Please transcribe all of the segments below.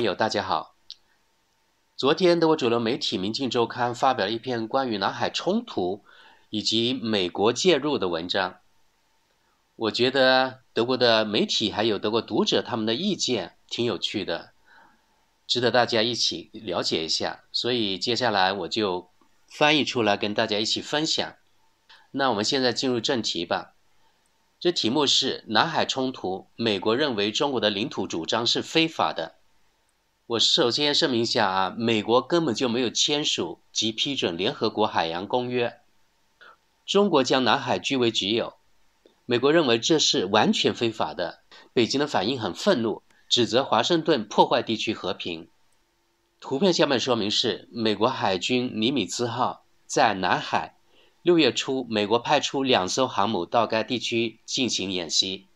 网友大家好，昨天德国主流媒体《明镜周刊》发表了一篇关于南海冲突以及美国介入的文章。我觉得德国的媒体还有德国读者他们的意见挺有趣的，值得大家一起了解一下，所以接下来我就翻译出来跟大家一起分享。那我们现在进入正题吧。这题目是南海冲突，美国认为中国的领土主张是非法的。我首先声明一下啊，美国根本就没有签署及批准联合国海洋公约，中国将南海据为己有，美国认为这是完全非法的。北京的反应很愤怒，指责华盛顿破坏地区和平。图片下面说明是美国海军尼米兹号在南海6月初，美国派出2艘航母到该地区进行演习。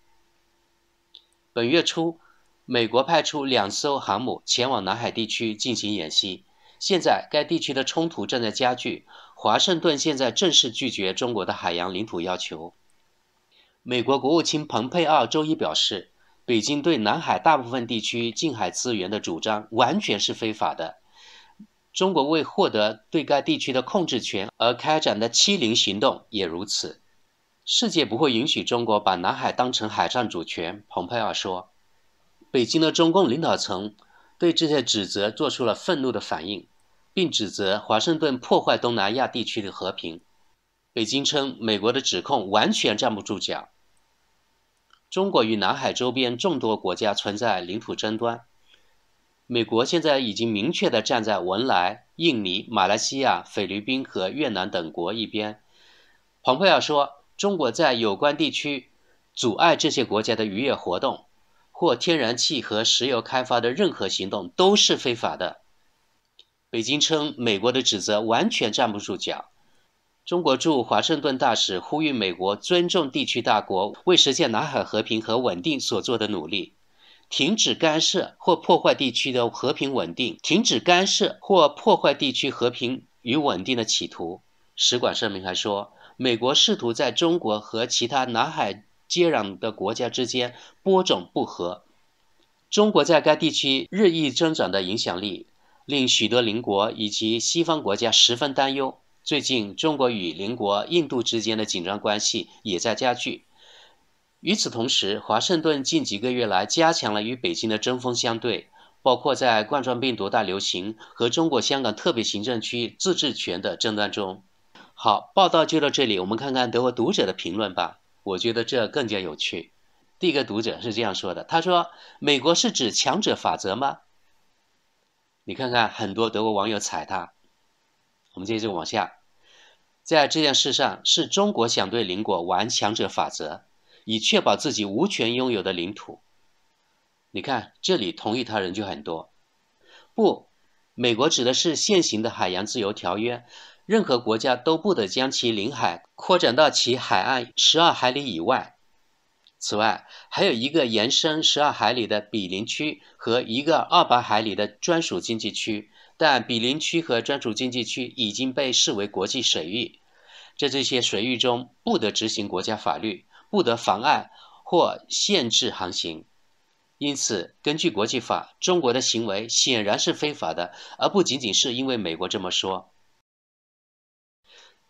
本月初，美国派出2艘航母前往南海地区进行演习。现在，该地区的冲突正在加剧。华盛顿现在正式拒绝中国的海洋领土要求。美国国务卿蓬佩奥周一表示，北京对南海大部分地区近海资源的主张完全是非法的。中国为获得对该地区的控制权而开展的欺凌行动也如此。世界不会允许中国把南海当成海上主权，蓬佩奥说。北京的中共领导层对这些指责做出了愤怒的反应，并指责华盛顿破坏东南亚地区的和平。北京称美国的指控完全站不住脚。中国与南海周边众多国家存在领土争端。美国现在已经明确地站在文莱、印尼、马来西亚、菲律宾和越南等国一边。蓬佩奥说，中国在有关地区阻碍这些国家的渔业活动或天然气和石油开发的任何行动都是非法的。北京称美国的指责完全站不住脚。中国驻华盛顿大使呼吁美国尊重地区大国为实现南海和平和稳定所做的努力。停止干涉或破坏地区的和平稳定，停止干涉或破坏地区和平与稳定的企图。使馆声明还说，美国试图在中国和其他南海接壤的国家之间播种不和。中国在该地区日益增长的影响力，令许多邻国以及西方国家十分担忧。最近，中国与邻国印度之间的紧张关系也在加剧。与此同时，华盛顿近几个月来加强了与北京的针锋相对，包括在冠状病毒大流行和中国香港特别行政区自治权的争端中。好，报道就到这里，我们看看德国读者的评论吧，我觉得这更加有趣。第一个读者是这样说的，他说，美国是指强者法则吗？你看看，很多德国网友踩他。我们接着往下，在这件事上，是中国想对邻国玩强者法则，以确保自己无权拥有的领土。你看，这里同意他人就很多。不，美国指的是现行的海洋自由条约，任何国家都不得将其领海扩展到其海岸12海里以外。此外，还有一个延伸12海里的比邻区和一个200海里的专属经济区，但比邻区和专属经济区已经被视为国际水域，在这些水域中不得执行国家法律，不得妨碍或限制航行。因此，根据国际法，中国的行为显然是非法的，而不仅仅是因为美国这么说。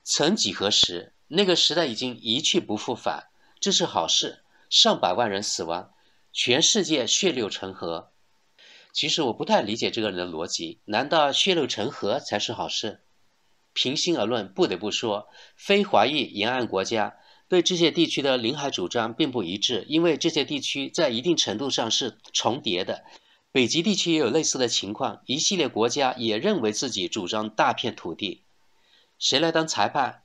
曾几何时，那个时代已经一去不复返，这是好事，上百万人死亡，全世界血流成河。其实我不太理解这个人的逻辑，难道血流成河才是好事？平心而论，不得不说，非华裔沿岸国家对这些地区的领海主张并不一致，因为这些地区在一定程度上是重叠的。北极地区也有类似的情况，一系列国家也认为自己主张大片土地。谁来当裁判？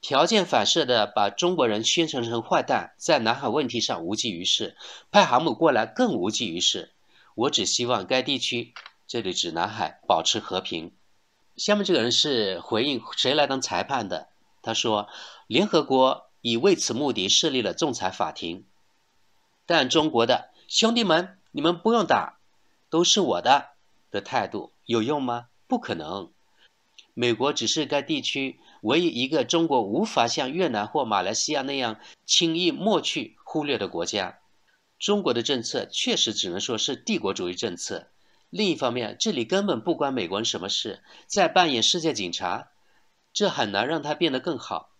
条件反射地把中国人宣传成坏蛋，在南海问题上无济于事，派航母过来更无济于事。我只希望该地区，这里指南海，保持和平。下面这个人是回应谁来当裁判的，他说，联合国已为此目的设立了仲裁法庭，但中国的兄弟们，你们不用打，都是我的态度有用吗？不可能。美国只是该地区唯一一个中国无法像越南或马来西亚那样轻易抹去忽略的国家。中国的政策确实只能说是帝国主义政策，另一方面，这里根本不关美国人什么事，在扮演世界警察，这很难让它变得更好。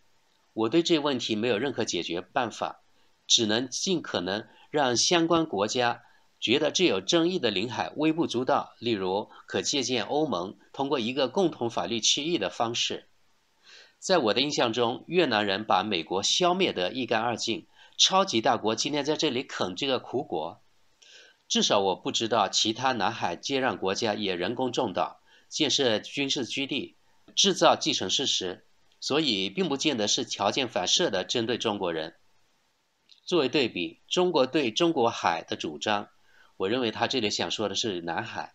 我对这问题没有任何解决办法，只能尽可能让相关国家觉得这有争议的领海微不足道，例如可借鉴欧盟通过一个共同法律区域的方式。在我的印象中，越南人把美国消灭得一干二净，超级大国今天在这里啃这个苦果。至少我不知道其他南海接壤国家也人工种岛、建设军事基地、制造既成事实，所以并不见得是条件反射地针对中国人。作为对比，中国对中国海的主张，我认为他这里想说的是南海，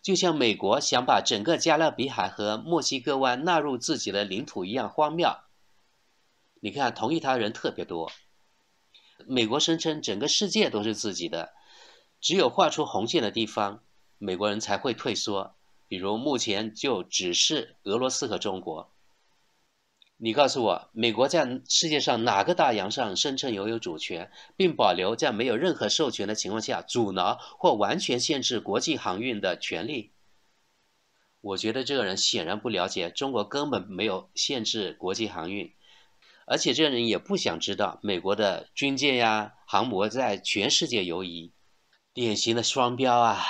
就像美国想把整个加勒比海和墨西哥湾纳入自己的领土一样荒谬。你看，同意他的人特别多。美国声称整个世界都是自己的，只有画出红线的地方，美国人才会退缩，比如目前就只是俄罗斯和中国。你告诉我，美国在世界上哪个大洋上声称拥有主权，并保留在没有任何授权的情况下阻挠或完全限制国际航运的权利？我觉得这个人显然不了解中国根本没有限制国际航运，而且这个人也不想知道美国的军舰呀、航母在全世界游移。典型的双标啊！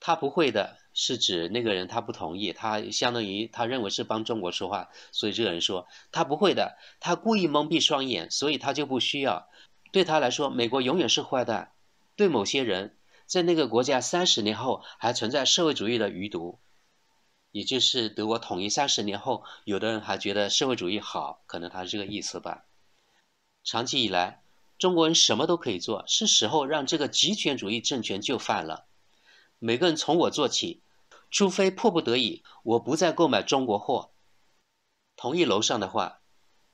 他不会的，是指那个人他不同意，他相当于他认为是帮中国说话，所以这个人说他不会的，他故意蒙蔽双眼，所以他就不需要。对他来说，美国永远是坏蛋。对某些人，在那个国家30年后还存在社会主义的余毒，也就是德国统一30年后，有的人还觉得社会主义好，可能他是这个意思吧。长期以来，中国人什么都可以做，是时候让这个极权主义政权就范了。每个人从我做起，除非迫不得已，我不再购买中国货。同意楼上的话，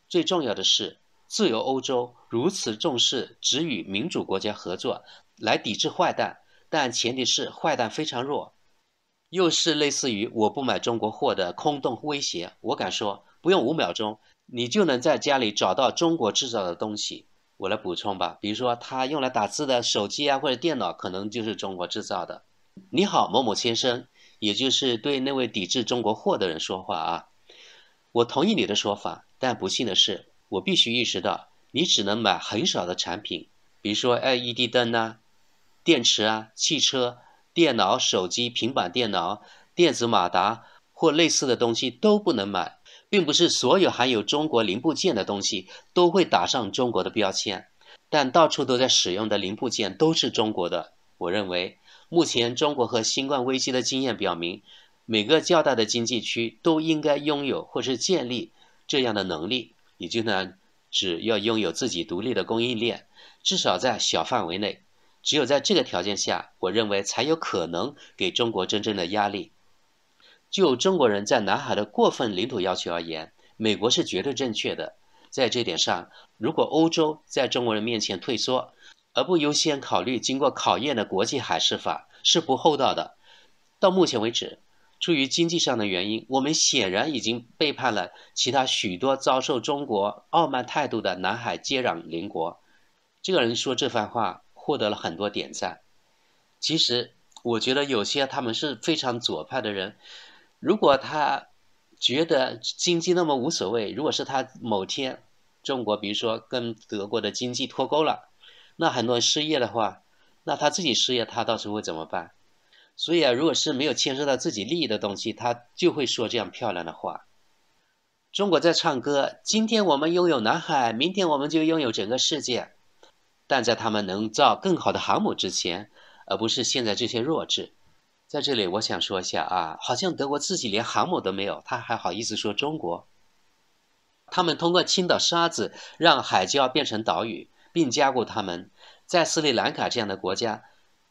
最重要的是，自由欧洲如此重视只与民主国家合作来抵制坏蛋，但前提是坏蛋非常弱。又是类似于我不买中国货的空洞威胁，我敢说，不用5秒钟，你就能在家里找到中国制造的东西。我来补充吧，比如说他用来打字的手机啊或者电脑可能就是中国制造的。你好，某某先生，也就是对那位抵制中国货的人说话啊。我同意你的说法，但不幸的是，我必须意识到你只能买很少的产品，比如说 LED 灯啊、电池啊、汽车、电脑、手机、平板电脑、电子马达或类似的东西都不能买。并不是所有含有中国零部件的东西都会打上中国的标签，但到处都在使用的零部件都是中国的。我认为，目前中国和新冠危机的经验表明，每个较大的经济区都应该拥有或是建立这样的能力，也就是呢，只要拥有自己独立的供应链，至少在小范围内。只有在这个条件下，我认为才有可能给中国真正的压力。就中国人在南海的过分领土要求而言，美国是绝对正确的。在这点上，如果欧洲在中国人面前退缩，而不优先考虑经过考验的国际海事法，是不厚道的。到目前为止，出于经济上的原因，我们显然已经背叛了其他许多遭受中国傲慢态度的南海接壤邻国。这个人说这番话获得了很多点赞。其实，我觉得有些他们是非常左派的人，如果他觉得经济那么无所谓，如果是他某天中国比如说跟德国的经济脱钩了，那很多人失业的话，那他自己失业他到时候会怎么办？所以啊，如果是没有牵涉到自己利益的东西，他就会说这样漂亮的话。中国在唱歌，今天我们拥有南海，明天我们就拥有整个世界，但在他们能造更好的航母之前，而不是现在这些弱智。在这里我想说一下啊，好像德国自己连航母都没有，他还好意思说中国。他们通过倾倒沙子让海礁变成岛屿，并加固他们。在斯里兰卡这样的国家，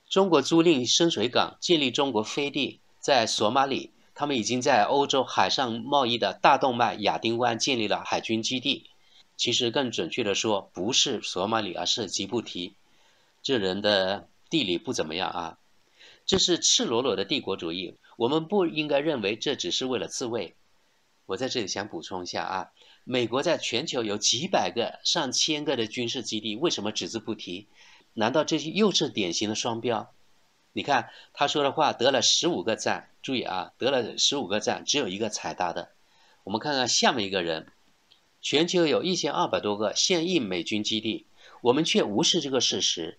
中国租赁深水港，建立中国飞地。在索马里，他们已经在欧洲海上贸易的大动脉亚丁湾建立了海军基地。其实更准确的说，不是索马里，而是吉布提。这人的地理不怎么样啊。这是赤裸裸的帝国主义，我们不应该认为这只是为了自卫。我在这里想补充一下啊，美国在全球有几百个、上千个的军事基地，为什么只字不提？难道这又是典型的双标？你看他说的话得了15个赞，注意啊，得了15个赞，只有1个采纳的。我们看看下面一个人，全球有1200多个现役美军基地，我们却无视这个事实。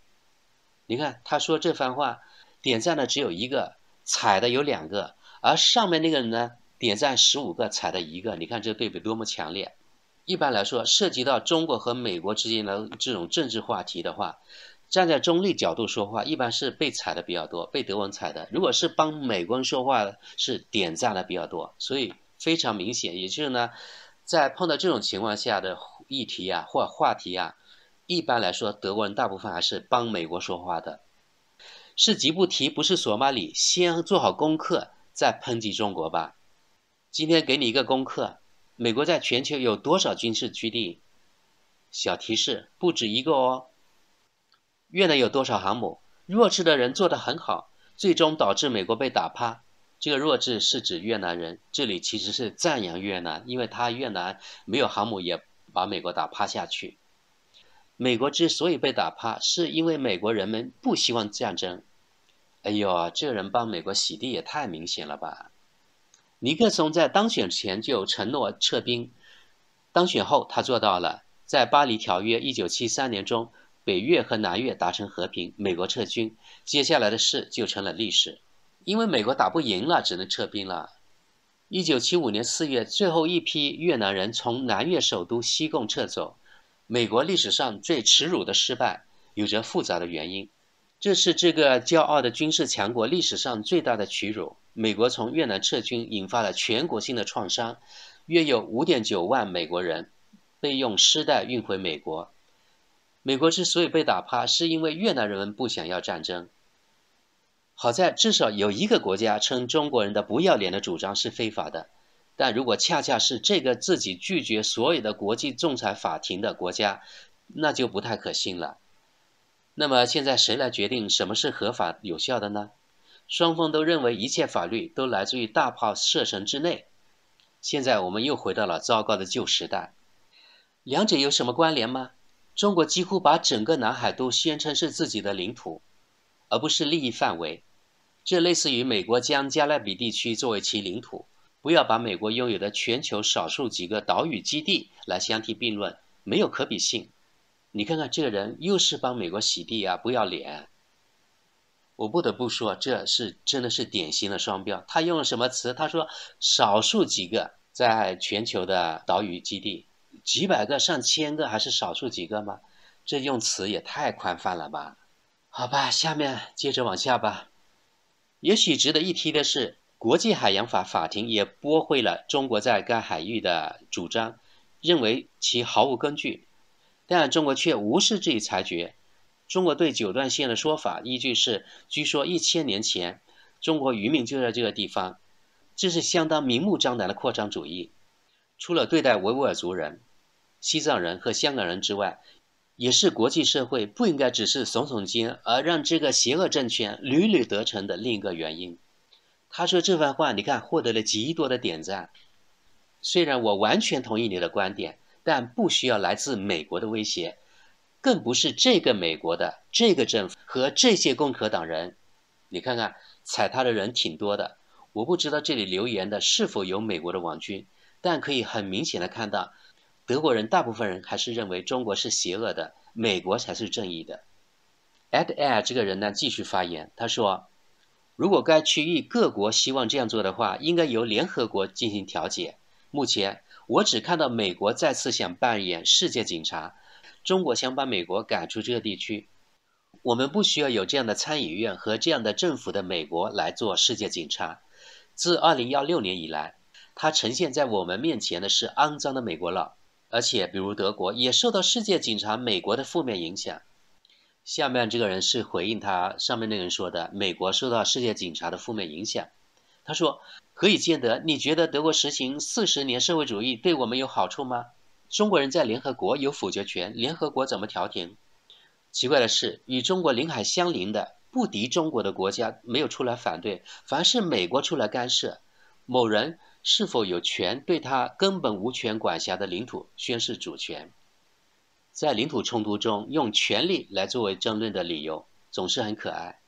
你看他说这番话，点赞的只有1个，采的有2个，而上面那个人呢，点赞15个，采的1个。你看这对比多么强烈！一般来说，涉及到中国和美国之间的这种政治话题的话，站在中立角度说话，一般是被踩的比较多，被德国人踩的。如果是帮美国人说话，是点赞的比较多，所以非常明显。也就是呢，在碰到这种情况下的议题啊或话题啊，一般来说德国人大部分还是帮美国说话的。是吉布提，不是索马里，先做好功课再抨击中国吧。今天给你一个功课，美国在全球有多少军事基地？小提示，不止1个哦。越南有多少航母？弱智的人做得很好，最终导致美国被打趴。这个弱智是指越南人，这里其实是赞扬越南，因为他越南没有航母也把美国打趴下去。美国之所以被打趴，是因为美国人们不希望战争。哎呦，这个人帮美国洗地也太明显了吧！尼克松在当选前就承诺撤兵，当选后他做到了。在巴黎条约1973年中，北越和南越达成和平，美国撤军，接下来的事就成了历史，因为美国打不赢了，只能撤兵了。1975年4月，最后一批越南人从南越首都西贡撤走，美国历史上最耻辱的失败，有着复杂的原因。这是这个骄傲的军事强国历史上最大的屈辱。美国从越南撤军引发了全国性的创伤，约有 5.9 万美国人被用尸袋运回美国。美国之所以被打趴，是因为越南人们不想要战争。好在至少有1个国家称中国人的不要脸的主张是非法的，但如果恰恰是这个自己拒绝所有的国际仲裁法庭的国家，那就不太可信了。那么现在谁来决定什么是合法有效的呢？双方都认为一切法律都来自于大炮射程之内。现在我们又回到了糟糕的旧时代。两者有什么关联吗？中国几乎把整个南海都宣称是自己的领土，而不是利益范围。这类似于美国将加勒比地区作为其领土。不要把美国拥有的全球少数几个岛屿基地来相提并论，没有可比性。你看看这个人又是帮美国洗地啊，不要脸！我不得不说，这是真的是典型的双标。他用了什么词？他说少数几个在全球的岛屿基地。几百个、上千个还是少数几个吗？这用词也太宽泛了吧！好吧，下面接着往下吧。也许值得一提的是，国际海洋法法庭也驳回了中国在该海域的主张，认为其毫无根据，但中国却无视这一裁决。中国对九段线的说法依据是，据说1000年前中国渔民就在这个地方，这是相当明目张胆的扩张主义。除了对待维吾尔族人、西藏人和香港人之外，也是国际社会不应该只是耸耸肩，而让这个邪恶政权屡屡得逞的另一个原因。他说这番话，你看获得了极多的点赞。虽然我完全同意你的观点，但不需要来自美国的威胁，更不是这个美国的这个政府和这些共和党人。你看看踩他的人挺多的，我不知道这里留言的是否有美国的网军。但可以很明显的看到，德国人大部分人还是认为中国是邪恶的，美国才是正义的。Ed Air 这个人呢继续发言，他说，如果该区域各国希望这样做的话，应该由联合国进行调解。目前我只看到美国再次想扮演世界警察，中国想把美国赶出这个地区。我们不需要有这样的参议院和这样的政府的美国来做世界警察。自2016年以来，它呈现在我们面前的是肮脏的美国佬，而且比如德国也受到世界警察美国的负面影响。下面这个人是回应他上面那个人说的美国受到世界警察的负面影响。他说，何以见得你觉得德国实行40年社会主义对我们有好处吗？中国人在联合国有否决权，联合国怎么调停？奇怪的是，与中国领海相邻的不敌中国的国家没有出来反对，反而是美国出来干涉。某人是否有权对他根本无权管辖的领土宣示主权？在领土冲突中用权力来作为争论的理由，总是很可爱。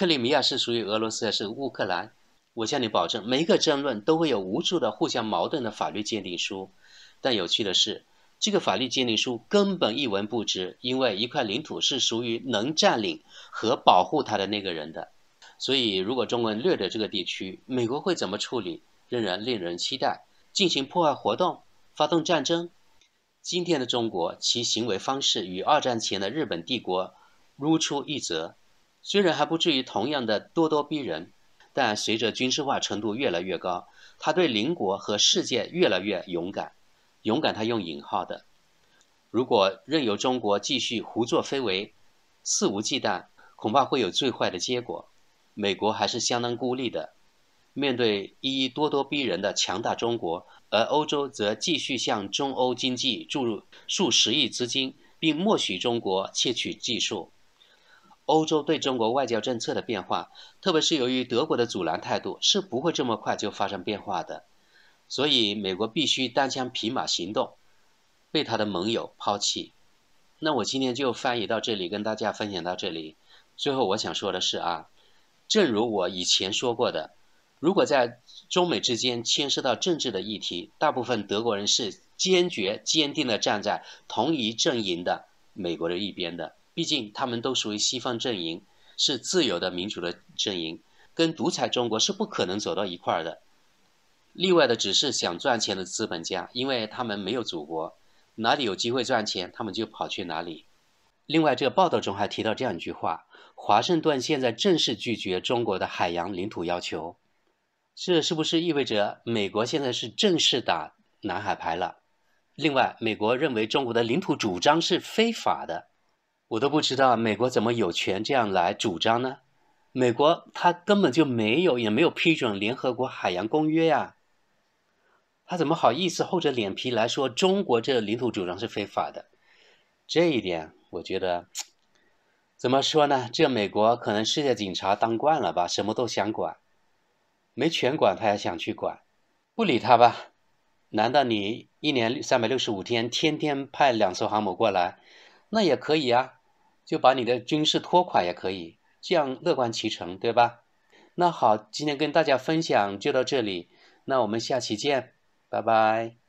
克里米亚是属于俄罗斯还是乌克兰？我向你保证，每一个争论都会有无数的互相矛盾的法律鉴定书。但有趣的是，这个法律鉴定书根本一文不值，因为一块领土是属于能占领和保护它的那个人的。所以，如果中国人掠夺这个地区，美国会怎么处理，仍然令人期待。进行破坏活动，发动战争。今天的中国，其行为方式与二战前的日本帝国如出一辙，虽然还不至于同样的咄咄逼人，但随着军事化程度越来越高，他对邻国和世界越来越勇敢。勇敢他用引号的。如果任由中国继续胡作非为，肆无忌惮，恐怕会有最坏的结果。美国还是相当孤立的。面对一一咄咄逼人的强大中国，而欧洲则继续向中欧经济注入数十亿资金，并默许中国窃取技术。欧洲对中国外交政策的变化，特别是由于德国的阻拦态度，是不会这么快就发生变化的。所以美国必须单枪匹马行动，被他的盟友抛弃。那我今天就翻译到这里，跟大家分享到这里。最后我想说的是正如我以前说过的，如果在中美之间牵涉到政治的议题，大部分德国人是坚决坚定地站在同一阵营的美国的一边的，毕竟他们都属于西方阵营，是自由的民主的阵营，跟独裁中国是不可能走到一块儿的。例外的只是想赚钱的资本家，因为他们没有祖国，哪里有机会赚钱，他们就跑去哪里。另外，这个报道中还提到这样一句话：华盛顿现在正式拒绝中国的海洋领土要求。这是不是意味着美国现在是正式打南海牌了？另外，美国认为中国的领土主张是非法的。我都不知道美国怎么有权这样来主张呢？美国它根本就没有，也没有批准联合国海洋公约呀。他怎么好意思厚着脸皮来说中国这领土主张是非法的？这一点我觉得怎么说呢，这美国可能世界警察当惯了吧，什么都想管，没权管他也想去管，不理他吧。难道你一年365天天天派2艘航母过来？那也可以啊，就把你的军事拖垮也可以，这样乐观其成，对吧？那好，今天跟大家分享就到这里，那我们下期见，拜拜。